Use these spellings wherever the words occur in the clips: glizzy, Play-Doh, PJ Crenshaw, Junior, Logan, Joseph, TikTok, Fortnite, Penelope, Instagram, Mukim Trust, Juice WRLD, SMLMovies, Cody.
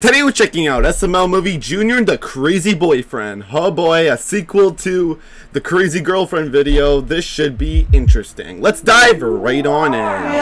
Today we're checking out SML Movie Junior and the Crazy Boyfriend. Oh boy, a sequel to the Crazy Girlfriend video. This should be interesting. Let's dive right on in.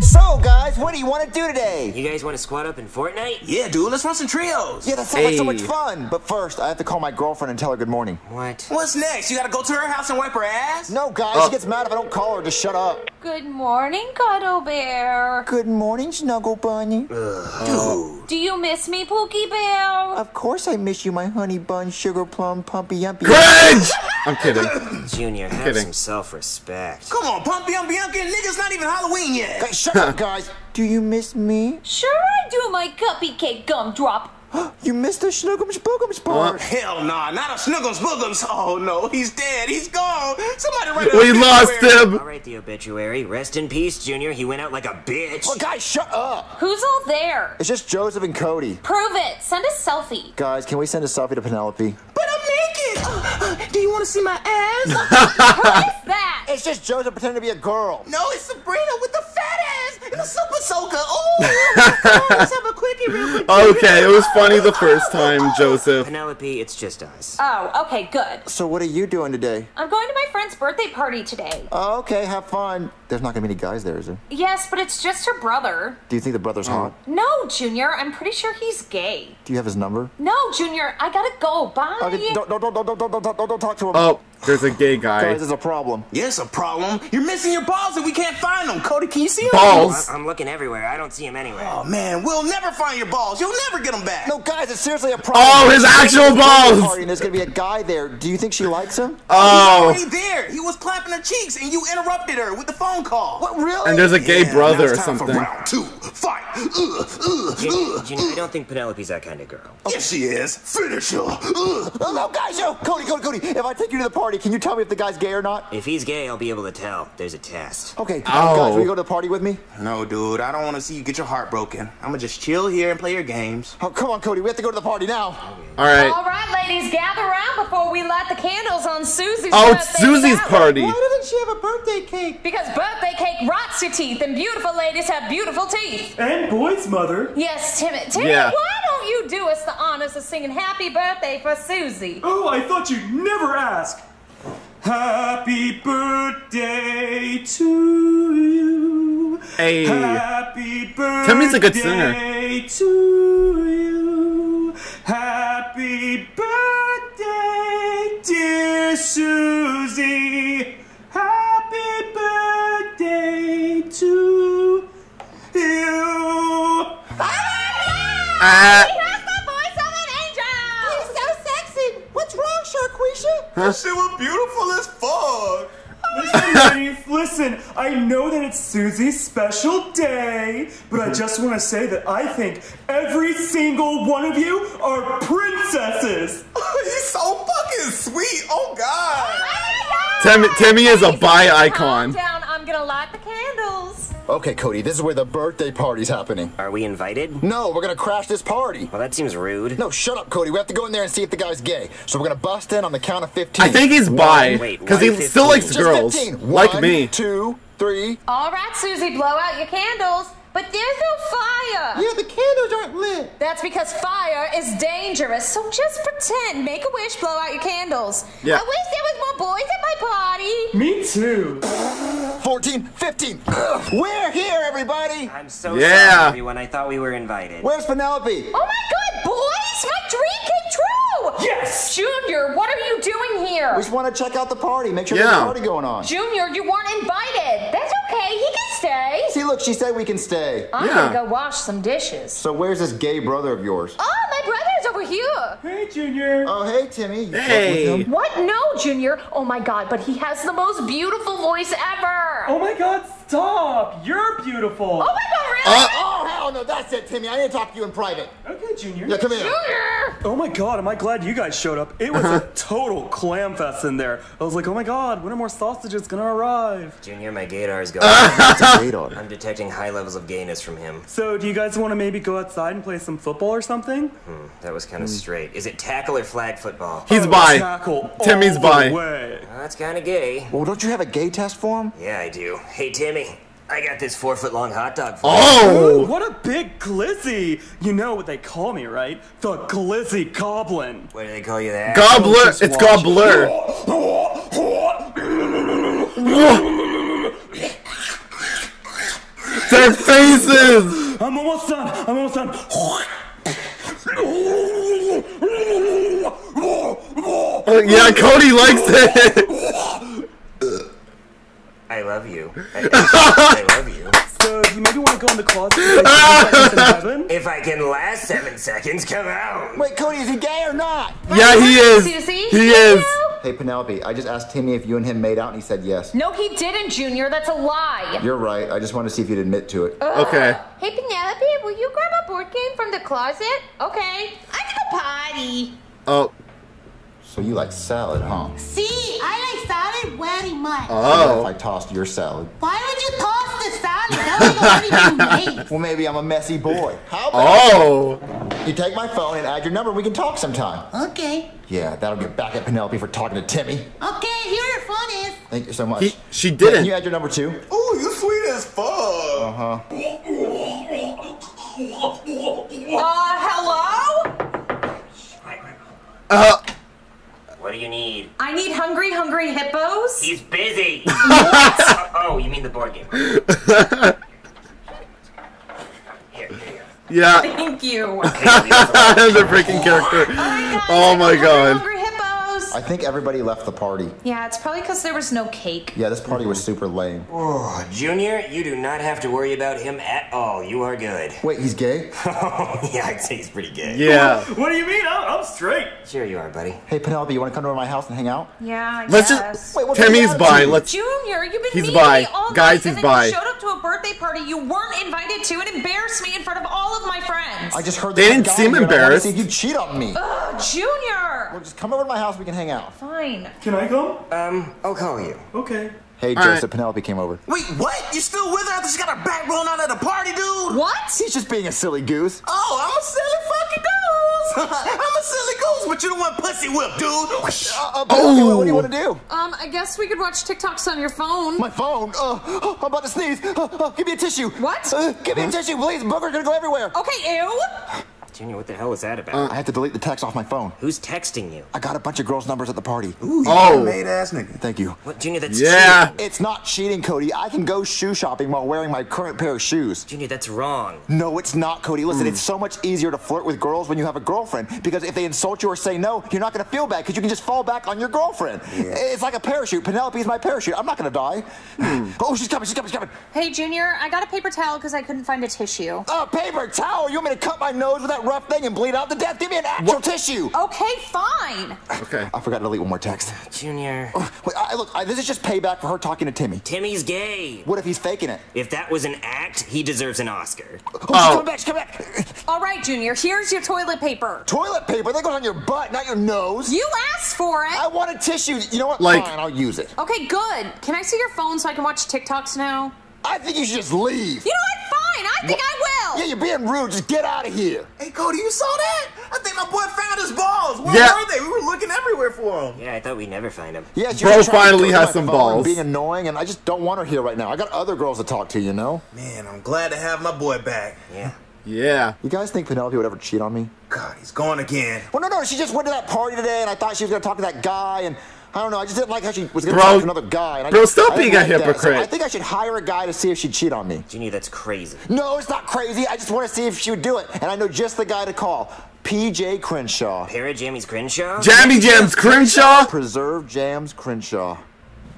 So guys, what do you want to do today? You guys want to squad up in Fortnite? Yeah, dude, let's run some trios. Yeah, that sounds like so much fun. But first, I have to call my girlfriend and tell her good morning. What? What's next? You gotta go to her house and wipe her ass? No, guys, she gets mad if I don't call her. Just shut up. Good morning, Cuddle Bear. Good morning, Snuggle Bunny. Dude. Do you miss me, Pookie Bear? Of course I miss you, my honey bun, sugar plum, pumpy yumpy. Cringe! I'm kidding. Junior, have some self-respect. Come on, pumpy yumpy yumpy, niggas, not even Halloween yet. Guys, shut up, guys. Do you miss me? Sure I do, my cupcake gumdrop. You missed the Snuggums Boogums part. Hell nah, not a Snuggums Boogums. Oh no, he's dead, he's gone. Somebody write the obituary. We lost him. I'll write the obituary. Rest in peace, Junior. He went out like a bitch. Well, guys, shut up. Who's all there? It's just Joseph and Cody. Prove it. Send a selfie. Guys, can we send a selfie to Penelope? But I'm naked. Do you want to see my ass? Who is that? It's just Joseph pretending to be a girl. No, it's Sabrina with the fat ass and the super soaker. Okay, it was funny the first time, Joseph. Penelope, it's just us. Oh, okay, good. So what are you doing today? I'm going to my friend's birthday party today. Oh, okay, have fun. There's not gonna be any guys there, is there? Yes, but it's just her brother. Do you think the brother's hot? No, Junior, I'm pretty sure he's gay. Do you have his number? No, Junior, I gotta go. Bye. Okay, don't talk to him. Oh, there's a gay guy. Guys, there's a problem. Yes, a problem. You're missing your balls and we can't find them. Cody, can you see him? Balls? I'm looking everywhere. I don't see him anywhere. Oh, man, we'll never find your balls. You'll never get them back. No, guys, it's seriously a problem. Oh, his actual balls. And there's going to be a guy there. Do you think she likes him? Oh. He's already there. He was clapping her cheeks, and you interrupted her with the phone call. What, really? And there's a gay brother or something. For round two. Fight. Junior, I don't think Penelope's that kind of girl. Okay. Yes, she is. Finish her. No, guys, yo. Cody, if I take you to the party, can you tell me if the guy's gay or not? If he's gay, I'll be able to tell. There's a test. Okay, guys, will you go to the party with me? No, dude, I don't want to see you get your heart broken. I'm gonna just chill here and play your games. Oh, come on, Cody, we have to go to the party now. All right, ladies, gather around before we light the candles on Susie's birthday party. Why doesn't she have a birthday cake? Because birthday cake rots your teeth, and beautiful ladies have beautiful teeth. And boys, mother. Yes, Timmy, why don't you do us the honors of singing Happy Birthday for Susie? Oh, I thought you'd never ask. Happy birthday to you. Hey. Happy birthday. Timmy's a good singer. To you. Happy birthday, dear Susie. Happy birthday to you. Huh? She was beautiful as fuck. Listen, I know that it's Susie's special day, but I just want to say that I think every single one of you are princesses. You're so fucking sweet. Oh, God. Timmy is a bi icon. Down. I'm going to light the candles. Okay, Cody, this is where the birthday party's happening. Are we invited? No, we're gonna crash this party. Well, that seems rude. No, shut up, Cody. We have to go in there and see if the guy's gay. So we're gonna bust in on the count of 15. I think he's bi, because he still likes girls, like me. 1, 2, 3. All right, Susie, blow out your candles. But there's no fire. Yeah, the candles aren't lit. That's because fire is dangerous. So just pretend. Make a wish, blow out your candles. Yeah. I wish there was more boys at my party. Me too. 14, 15. We're here, everybody. I'm so sorry, everyone. I thought we were invited. Where's Penelope? Oh, my God, boys. My dream came true. Yes. Junior, what are you doing here? We just want to check out the party. Make sure there's a party going on. Junior, you weren't invited. That's okay. He can stay. See, look, she said we can stay. I'm gonna go wash some dishes. So where's this gay brother of yours? Oh, my brother's over here. Hey, Junior. Oh, hey, Timmy. You with him? What? No, Junior. Oh, my God, but he has the most beautiful voice ever. Oh, my God, stop. You're beautiful. Oh, my God, really? Oh, hell no, that's it, Timmy. I need to talk to you in private. Okay, Junior. Yeah, come here. Junior! Oh my god, am I glad you guys showed up. It was a total clam fest in there. I was like, oh my god, when are more sausages gonna arrive? Junior, my gaydar's gone. I'm detecting high levels of gayness from him. So do you guys want to maybe go outside and play some football or something? That was kind of straight. Is it tackle or flag football? He's bi. Tackle. Timmy's bi. That's kind of gay. Well, don't you have a gay test for him? Yeah, I do. Hey, Timmy. I got this 4-foot-long hot dog for you. Ooh, what a big glizzy! You know what they call me, right? The glizzy goblin. What do they call you that? Gobbler. It's gobbler. Their faces. I'm almost done. I'm almost done. Yeah, Cody likes it. I love you. I love you. So you maybe want to go in the closet if I can last 7 seconds, come out. Wait, Cody, is he gay or not? Yeah, he is. Susie? He is. Hey, Penelope, I just asked Timmy if you and him made out, and he said yes. No, he didn't, Junior. That's a lie. You're right. I just wanted to see if you'd admit to it. Okay. Hey, Penelope, will you grab a board game from the closet? Okay. I'm at the party. Oh. So you like salad, huh? See, I like salad very much. Oh. What if I tossed your salad? Why would you toss the salad? That was already made. Well, maybe I'm a messy boy. How about you take my phone and add your number. We can talk sometime. Okay. Yeah, that'll get back at Penelope for talking to Timmy. Okay, here your phone is. Thank you so much. She didn't. Can you add your number too? Oh, you're sweet as fuck. Uh-huh. Hello? What do you need? I need hungry, hungry hippos. He's busy. What? Oh, you mean the board game? Here. Yeah. Thank you. That's a freaking character. Oh my god. Hungry, hungry hippos. I think everybody left the party. Yeah, it's probably because there was no cake. Yeah, this party was super lame. Oh, Junior, you do not have to worry about him at all. You are good. Wait, he's gay? Yeah, I'd say he's pretty gay. Yeah. What do you mean? I'm straight. Sure you are, buddy. Hey, Penelope, you want to come over to my house and hang out? Yeah, I guess. Wait, Timmy's bi. Junior, you've been meeting me all night. Guys, he's bi. You showed up to a birthday party you weren't invited to and embarrassed me in front of all of my friends. I just heard they didn't seem embarrassed. You cheat on me. Ugh, Junior. Well, just come over to my house. We can hang out. Fine. Can I come? I'll call you. Okay. Hey, Joseph, Penelope came over. Wait, what? You still with her after she got her back blown out at a party, dude? What? She's just being a silly goose. Oh, I'm a silly fucking goose. I'm a silly goose, but you don't want pussy whipped, dude. Penelope, what do you want to do? I guess we could watch TikToks on your phone. My phone? I'm about to sneeze. Give me a tissue. What? Give me a tissue, please. Booger's gonna go everywhere. Okay, ew. Junior, what the hell is that about? I had to delete the text off my phone. Who's texting you? I got a bunch of girls' numbers at the party. Ooh, you made-ass nigga. Thank you. What, Junior, that's cheating. It's not cheating, Cody. I can go shoe shopping while wearing my current pair of shoes. Junior, that's wrong. No, it's not, Cody. Listen, it's so much easier to flirt with girls when you have a girlfriend, because if they insult you or say no, you're not going to feel bad, because you can just fall back on your girlfriend. Yeah. It's like a parachute. Penelope's my parachute. I'm not going to die. Oh, she's coming, she's coming, she's coming. Hey, Junior, I got a paper towel because I couldn't find a tissue. A paper towel? You want me to cut my nose with that rough thing and bleed out to death? Give me an actual tissue. Okay, fine. Okay. I forgot to delete one more text. Junior. Wait, look, this is just payback for her talking to Timmy. Timmy's gay. What if he's faking it? If that was an act, he deserves an Oscar. Come back, come back. All right, Junior, here's your toilet paper. Toilet paper? That goes on your butt, not your nose. You asked for it. I wanted tissue. You know what? Like, fine, I'll use it. Okay, good. Can I see your phone so I can watch TikToks now? I think you should just leave. You know what? Fine, I think I will. Yeah, you're being rude. Just get out of here. Hey, Cody, you saw that? I think my boy found his balls. Where were they? We were looking everywhere for them. Yeah, I thought we'd never find them. Yeah, bro finally has some balls. Being annoying, and I just don't want her here right now. I got other girls to talk to, you know? Man, I'm glad to have my boy back. Yeah. Yeah. You guys think Penelope would ever cheat on me? God, he's gone again. Well, no, she just went to that party today, and I thought she was going to talk to that guy, and I don't know. I just didn't like how she was going to talk to another guy. And stop being a hypocrite. So I think I should hire a guy to see if she'd cheat on me. Junior, that's crazy. No, it's not crazy. I just want to see if she would do it. And I know just the guy to call. PJ Crenshaw. Para Jammies Crenshaw? Jammy Jams Crenshaw? Preserve Jams Crenshaw.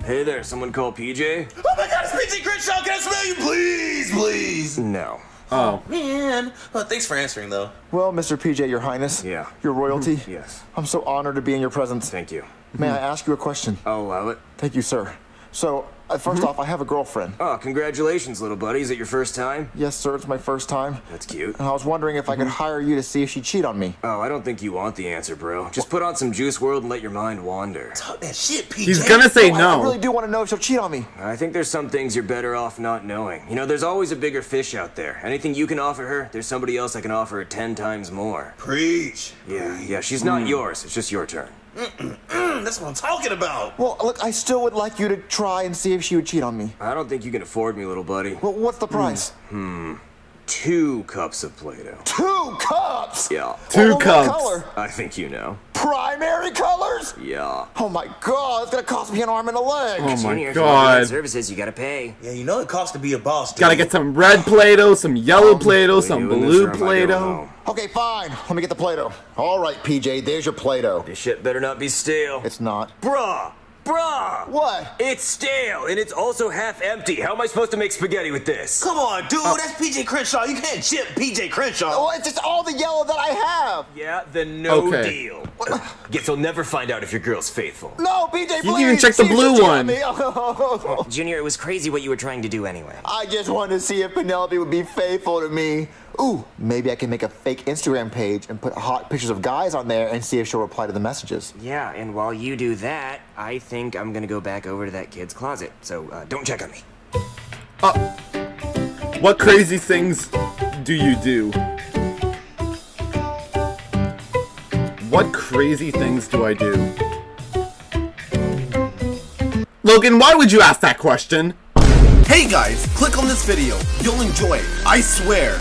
Hey there, someone call PJ? Oh my god, it's PJ Crenshaw. Can I smell you? Please, please. No. Oh. Man. Well, thanks for answering, though. Well, Mr. PJ, your highness. Yeah. Your royalty. Yes. I'm so honored to be in your presence. Thank you. May I ask you a question? I'll allow it. Thank you, sir. So, First off, I have a girlfriend. Oh, congratulations, little buddy. Is it your first time? Yes, sir. It's my first time. That's cute. And I was wondering if I could hire you to see if she'd cheat on me. Oh, I don't think you want the answer, bro. Just put on some Juice WRLD and let your mind wander. Talk that shit, PJ. He's gonna say no. I really do want to know if she'll cheat on me. I think there's some things you're better off not knowing. You know, there's always a bigger fish out there. Anything you can offer her, there's somebody else that can offer her 10 times more. Preach. Yeah, yeah. She's not yours. It's just your turn. That's what I'm talking about. Well, look, I still would like you to try and see if she would cheat on me. I don't think you can afford me, little buddy. Well, what's the price? 2 cups of Play-Doh. 2 cups? Yeah. 2 cups. What color? I think you know. Primary colors? Yeah. Oh my God, it's gonna cost me an arm and a leg. Oh my God. Services you gotta pay. Yeah, you know it costs to be a boss. Dude. Gotta get some red Play-Doh, some yellow Play-Doh, some blue Play-Doh. Okay, fine. Let me get the Play-Doh. All right, PJ, there's your Play-Doh. This shit better not be stale. It's not. Bruh. Bruh! What? It's stale, and it's also half empty. How am I supposed to make spaghetti with this? Come on, dude, that's PJ Crenshaw. You can't chip PJ Crenshaw. Oh, it's just all the yellow that I have. Yeah, then no deal. Guess you'll never find out if your girl's faithful. No, PJ, please. You didn't even check the blue one. Well, Junior, it was crazy what you were trying to do anyway. I just wanted to see if Penelope would be faithful to me. Ooh, maybe I can make a fake Instagram page and put hot pictures of guys on there and see if she'll reply to the messages. Yeah, and while you do that, I think I'm gonna go back over to that kid's closet. So don't check on me. What crazy things do you do? What crazy things do I do? Logan, why would you ask that question? Hey guys, click on this video. You'll enjoy it. I swear.